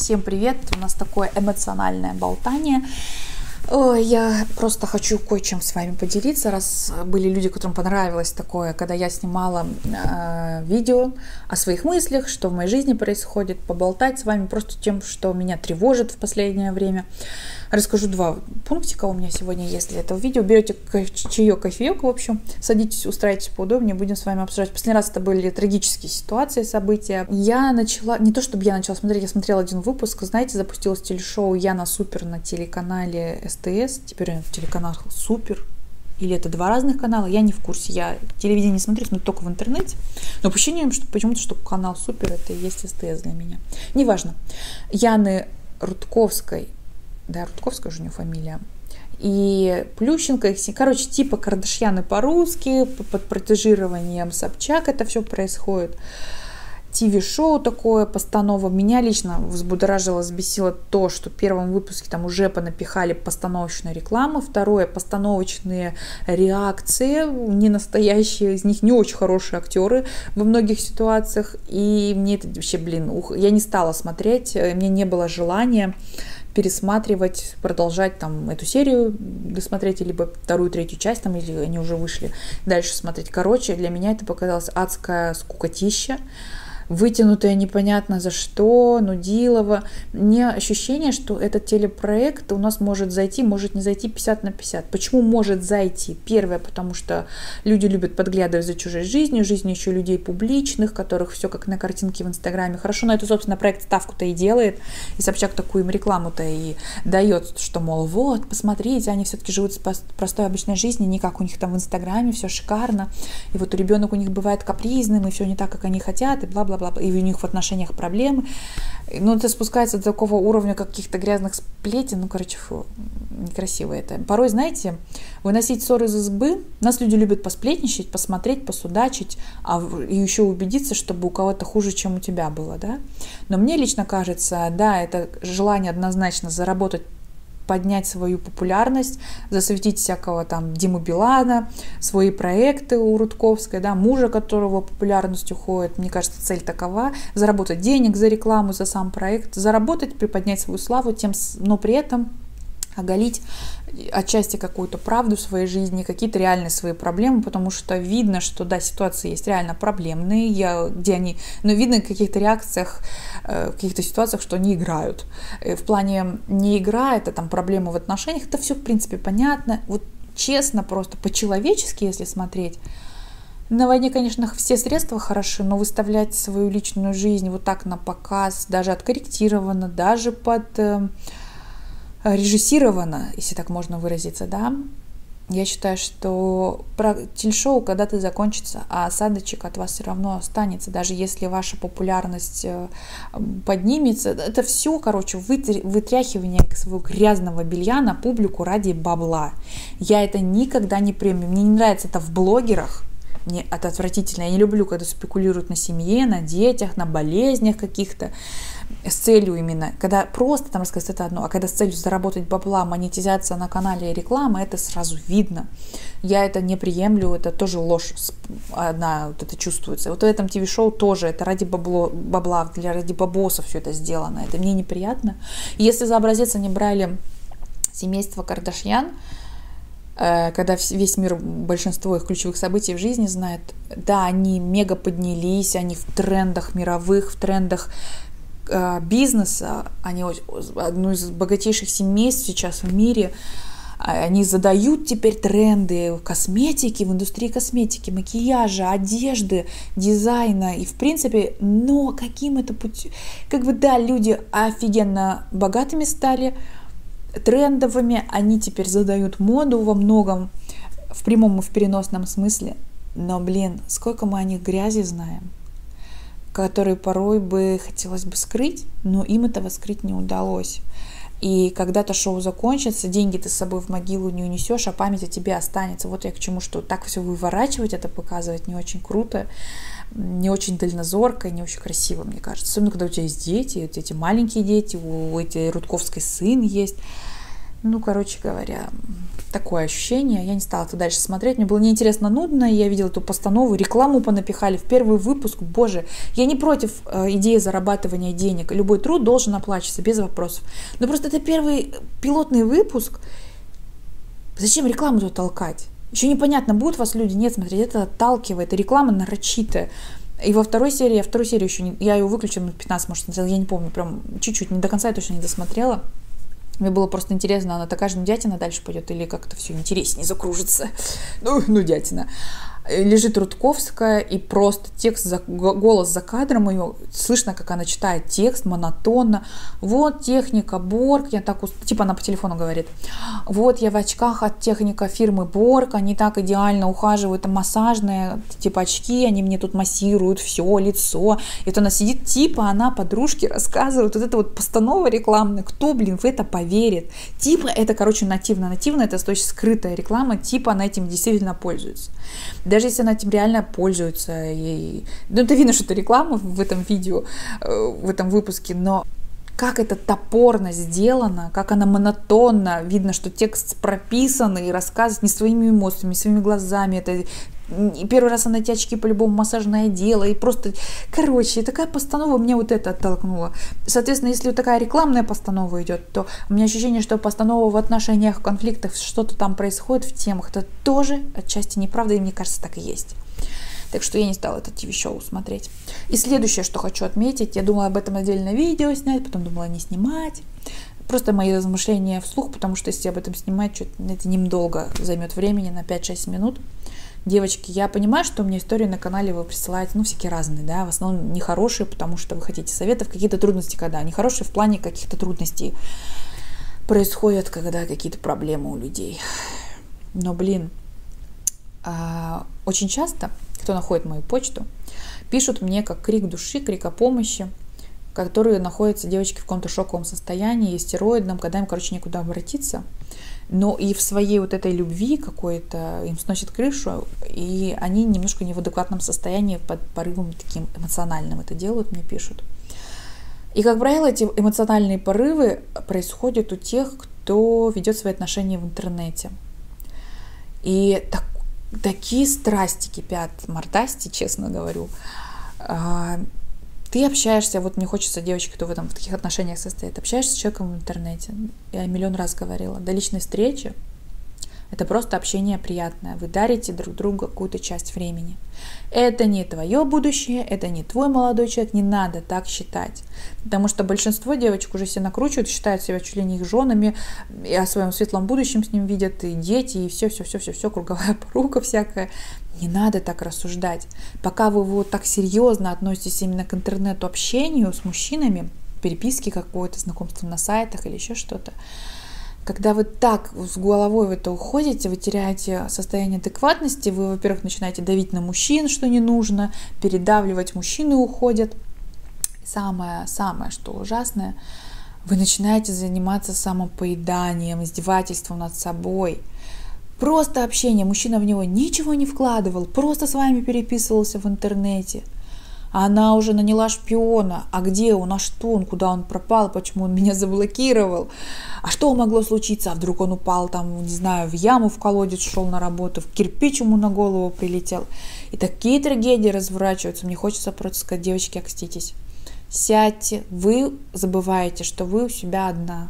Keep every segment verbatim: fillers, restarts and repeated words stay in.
Всем привет! У нас такое эмоциональное болтание. Я просто хочу кое-чем с вами поделиться, раз были люди, которым понравилось такое, когда я снимала э, видео о своих мыслях, что в моей жизни происходит, поболтать с вами просто тем, что меня тревожит в последнее время. Расскажу два пунктика у меня сегодня есть для этого видео. Берете чаек, кофеек, в общем, садитесь, устраивайтесь поудобнее, будем с вами обсуждать. Последний раз это были трагические ситуации, события. Я начала, не то чтобы я начала смотреть, я смотрела один выпуск, знаете, запустилось телешоу «Яна Супер» на телеканале СТС, теперь телеканал Супер, или это два разных канала, я не в курсе, я телевидение не смотрю, смотрю только в интернете, но по ощущениям, что почему-то, что канал Супер это и есть СТС для меня. Неважно. Яны Рудковской, да, Рудковская же у нее фамилия, и Плющенко, короче, типа Кардашьяны по-русски, под протежированием Собчак это все происходит. ТВ-шоу такое, постанова. Меня лично взбудоражило, взбесило то, что в первом выпуске там уже понапихали постановочную рекламу, второе, постановочные реакции, не настоящие, из них не очень хорошие актеры во многих ситуациях, и мне это вообще, блин, ух, я не стала смотреть, мне не было желания пересматривать, продолжать там эту серию досмотреть, либо вторую, третью часть, там, если они уже вышли, дальше смотреть. Короче, для меня это показалось адская скукотища, вытянутое непонятно за что, нудилово. Мне ощущение, что этот телепроект у нас может зайти, может не зайти пятьдесят на пятьдесят. Почему может зайти? Первое, потому что люди любят подглядывать за чужой жизнью, жизнью еще людей публичных, которых все как на картинке в Инстаграме. Хорошо, на эту, собственно, проект ставку-то и делает, и Собчак такую им рекламу-то и дает, что, мол, вот, посмотрите, они все-таки живут простой обычной жизнью, не как у них там в Инстаграме, все шикарно, и вот ребенок у них бывает капризным, и все не так, как они хотят, и бла-бла-бла. И у них в отношениях проблемы. Но это спускается до такого уровня каких-то грязных сплетен. Ну, короче, фу, некрасиво это. Порой, знаете, выносить ссоры из избы. Нас люди любят посплетничать, посмотреть, посудачить, а и еще убедиться, чтобы у кого-то хуже, чем у тебя было, да? Но мне лично кажется, да, это желание однозначно заработать, поднять свою популярность, засветить всякого там Диму Билана, свои проекты у Рудковской, да, мужа, которого популярность уходит. Мне кажется, цель такова: заработать денег за рекламу, за сам проект, заработать, приподнять свою славу, тем, но при этом оголить отчасти какую-то правду в своей жизни, какие-то реальные свои проблемы, потому что видно, что, да, ситуации есть реально проблемные, я, где они, но видно в каких-то реакциях, в каких-то ситуациях, что они играют. В плане не игра, это там проблемы в отношениях, это все, в принципе, понятно. Вот честно, просто по-человечески, если смотреть, на войне, конечно, все средства хороши, но выставлять свою личную жизнь вот так на показ, даже откорректированно, даже под... режиссировано, если так можно выразиться, да, я считаю, что телешоу когда-то закончится, а осадочек от вас все равно останется, даже если ваша популярность поднимется. Это все, короче, вытряхивание своего грязного белья на публику ради бабла. Я это никогда не приму. Мне не нравится это в блогерах. Мне это отвратительно. Я не люблю, когда спекулируют на семье, на детях, на болезнях каких-то. С целью именно, когда просто там рассказать это одно, а когда с целью заработать бабла, монетизация на канале и реклама, это сразу видно. Я это не приемлю, это тоже ложь одна, вот это чувствуется. Вот в этом ТВ-шоу тоже, это ради бабло, бабла, для ради бабосов все это сделано, это мне неприятно. Если за образец они брали семейство Кардашьян, когда весь мир, большинство их ключевых событий в жизни знает, да, они мега поднялись, они в трендах мировых, в трендах бизнеса, они одно из богатейших семейств сейчас в мире, они задают теперь тренды косметики, в индустрии косметики, макияжа, одежды, дизайна, и в принципе, но каким это путем, как бы, да, люди офигенно богатыми стали, трендовыми, они теперь задают моду во многом, в прямом и в переносном смысле, но, блин, сколько мы о них грязи знаем, которые порой бы хотелось бы скрыть, но им этого скрыть не удалось. И когда-то шоу закончится, деньги ты с собой в могилу не унесешь, а память о тебе останется. Вот я к чему, что так все выворачивать, это показывать не очень круто, не очень дальнозорко, не очень красиво, мне кажется. Особенно, когда у тебя есть дети, вот эти маленькие дети, у этой Рудковской сын есть. Ну, короче говоря... Такое ощущение. Я не стала это дальше смотреть. Мне было неинтересно, нудно. Я видела эту постанову. Рекламу понапихали в первый выпуск. Боже, я не против идеи зарабатывания денег. Любой труд должен оплачиваться, без вопросов. Но просто это первый пилотный выпуск. Зачем рекламу тут толкать? Еще непонятно, будут вас люди нет смотреть. Это отталкивает. И реклама нарочитая. И во второй серии, я вторую серию еще не... Я ее выключила, минут пятнадцать, может, смотрела. Я не помню, прям чуть-чуть. Не до конца я точно не досмотрела. Мне было просто интересно, она такая же нудятина дальше пойдет или как-то все интереснее закружится. Ну, нудятина. Лежит Рудковская и просто текст, за, голос за кадром ее. Слышно, как она читает текст монотонно. Вот техника Борг. Я так уст... Типа она по телефону говорит. Вот я в очках от техника фирмы Борг. Они так идеально ухаживают. Массажные типа очки. Они мне тут массируют все, лицо. И вот она сидит, типа она подружке рассказывает. Вот это вот постанова рекламная. Кто, блин, в это поверит? Типа это, короче, нативно. Нативно это, то есть скрытая реклама. Типа она этим действительно пользуется. Даже если она этим реально пользуется, ей... ну это видно, что это реклама в этом видео, в этом выпуске, но как это топорно сделано, как она монотонно, видно, что текст прописан и рассказывает не своими эмоциями, не своими глазами, это... И первый раз она эти очки по-любому массажное дело. И просто, короче, такая постанова меня вот это оттолкнула. Соответственно, если вот такая рекламная постанова идет, то у меня ощущение, что постанова в отношениях, в конфликтах, что-то там происходит в темах, это тоже отчасти неправда, и мне кажется, так и есть. Так что я не стала это ти ви-шоу смотреть. И следующее, что хочу отметить, я думала об этом отдельное видео снять, потом думала не снимать. Просто мои размышления вслух, потому что если об этом снимать, что-то это недолго займет времени, на пять-шесть минут. Девочки, я понимаю, что у меня истории на канале вы присылаете, ну, всякие разные, да, в основном нехорошие, потому что вы хотите советов, какие-то трудности, когда нехорошие в плане каких-то трудностей происходят, когда какие-то проблемы у людей. Но, блин, очень часто, кто находит мою почту, пишут мне как крик души, крик о помощи, которые находятся, девочки, в каком-то шоковом состоянии, стероидном, когда им, короче, некуда обратиться. Но и в своей вот этой любви какой-то им сносит крышу, и они немножко не в адекватном состоянии, под порывом таким эмоциональным это делают, мне пишут. И, как правило, эти эмоциональные порывы происходят у тех, кто ведет свои отношения в интернете. И так, такие страсти кипят, мордасти, честно говорю. Ты общаешься, вот мне хочется девочки, кто в этом в таких отношениях состоит, общаешься с человеком в интернете. Я миллион раз говорила, до личной встречи это просто общение приятное. Вы дарите друг другу какую-то часть времени. Это не твое будущее, это не твой молодой человек, не надо так считать. Потому что большинство девочек уже себя накручивают, считают себя чуть ли не их женами, и о своем светлом будущем с ним видят, и дети, и все-все-все-все-все, круговая порука всякая. Не надо так рассуждать. Пока вы вот так серьезно относитесь именно к интернет-общению с мужчинами, переписке какой-то, знакомству на сайтах или еще что-то, когда вы так с головой в это уходите, вы теряете состояние адекватности, вы, во-первых, начинаете давить на мужчин, что не нужно, передавливать, мужчины уходят. Самое-самое, что ужасное, вы начинаете заниматься самопоеданием, издевательством над собой. Просто общение, мужчина в него ничего не вкладывал, просто с вами переписывался в интернете. Она уже наняла шпиона. А где он? А что он? Куда он пропал? Почему он меня заблокировал? А что могло случиться? А вдруг он упал там, не знаю, в яму, в колодец шел на работу, в кирпич ему на голову прилетел. И такие трагедии разворачиваются. Мне хочется просто сказать, девочки, окститесь. Сядьте. Вы забываете, что вы у себя одна.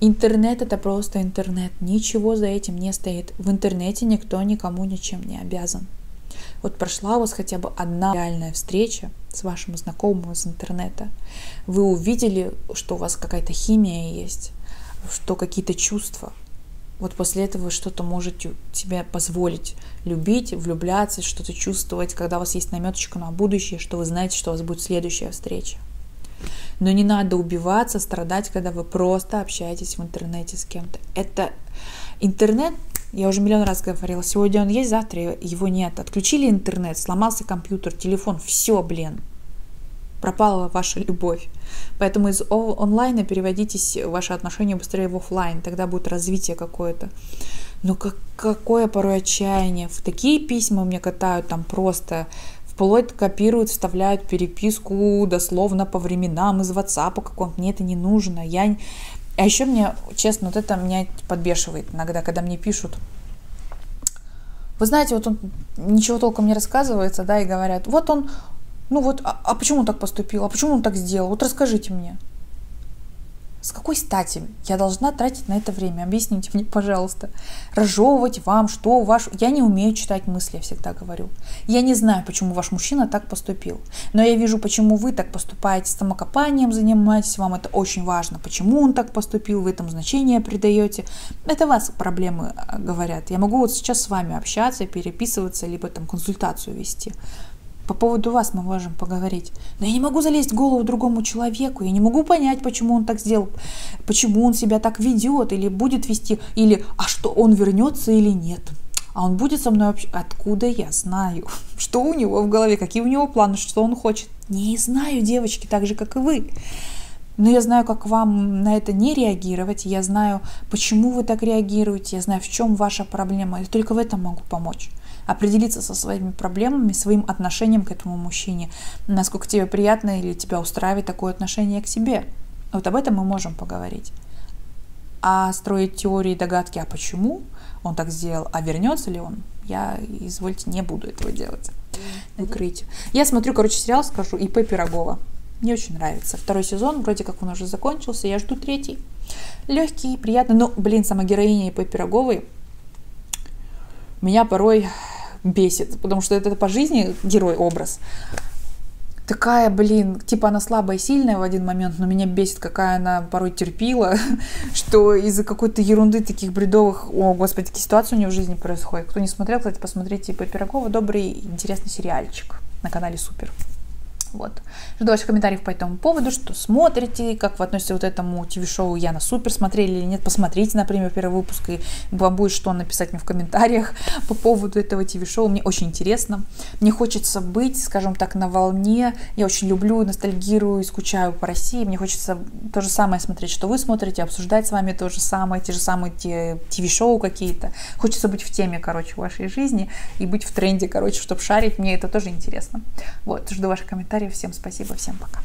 Интернет — это просто интернет. Ничего за этим не стоит. В интернете никто никому ничем не обязан. Вот прошла у вас хотя бы одна реальная встреча с вашим знакомым из интернета. Вы увидели, что у вас какая-то химия есть, что какие-то чувства. Вот после этого вы что-то можете себе позволить любить, влюбляться, что-то чувствовать, когда у вас есть наметочка на будущее, что вы знаете, что у вас будет следующая встреча. Но не надо убиваться, страдать, когда вы просто общаетесь в интернете с кем-то. Это интернет... Я уже миллион раз говорила, сегодня он есть, завтра его нет. Отключили интернет, сломался компьютер, телефон, все, блин. Пропала ваша любовь. Поэтому из онлайна переводитесь ваши отношения быстрее в офлайн, тогда будет развитие какое-то. Но как, какое порой отчаяние. В такие письма мне катают там просто... Вплоть копируют, вставляют переписку дословно по временам из WhatsApp, как вам. Мне это не нужно. Я... А еще мне, честно, вот это меня подбешивает иногда, когда мне пишут: вы знаете, вот он ничего толком не рассказывается, да, и говорят, вот он, ну вот, а, а почему он так поступил, а почему он так сделал, вот расскажите мне. С какой стати я должна тратить на это время? Объясните мне, пожалуйста. Разжевывать вам, что ваш... Я не умею читать мысли, я всегда говорю. Я не знаю, почему ваш мужчина так поступил. Но я вижу, почему вы так поступаете, самокопанием занимаетесь. Вам это очень важно. Почему он так поступил, вы этому значение придаете. Это вас проблемы говорят. Я могу вот сейчас с вами общаться, переписываться, либо там консультацию вести. По поводу вас мы можем поговорить. Но я не могу залезть в голову другому человеку. Я не могу понять, почему он так сделал, почему он себя так ведет или будет вести, или а что, он вернется или нет. А он будет со мной общаться? Откуда я знаю, что у него в голове, какие у него планы, что он хочет? Не знаю, девочки, так же, как и вы. Но я знаю, как вам на это не реагировать. Я знаю, почему вы так реагируете. Я знаю, в чем ваша проблема. Я только в этом могу помочь. Определиться со своими проблемами, своим отношением к этому мужчине. Насколько тебе приятно или тебя устраивает такое отношение к себе. Вот об этом мы можем поговорить. А строить теории, догадки, а почему он так сделал, а вернется ли он, я, извольте, не буду этого делать. Выкрыть. Я смотрю, короче, сериал, скажу, И П Пирогова. Мне очень нравится. Второй сезон, вроде как он уже закончился, я жду третий. Легкий, приятный, но, блин, сама героиня И П Пироговой меня порой бесит, потому что это по жизни герой-образ. Такая, блин, типа она слабая и сильная в один момент, но меня бесит, какая она порой терпила, что из-за какой-то ерунды таких бредовых, о, господи, такие ситуации у нее в жизни происходят. Кто не смотрел, кстати, посмотрите И П Пирогова, добрый, интересный сериальчик на канале Супер. Вот. Жду ваших комментариев по этому поводу, что смотрите, как вы относитесь вот этому ТВ-шоу «Яна Супер», смотрели или нет, посмотрите, например, первый выпуск, и вам будет что написать мне в комментариях по поводу этого ТВ-шоу, мне очень интересно, мне хочется быть, скажем так, на волне, я очень люблю, ностальгирую, скучаю по России, мне хочется то же самое смотреть, что вы смотрите, обсуждать с вами то же самое, те же самые ТВ-шоу какие-то, хочется быть в теме, короче, вашей жизни и быть в тренде, короче, чтобы шарить, мне это тоже интересно. Вот, жду ваших комментариев. Всем спасибо, всем пока.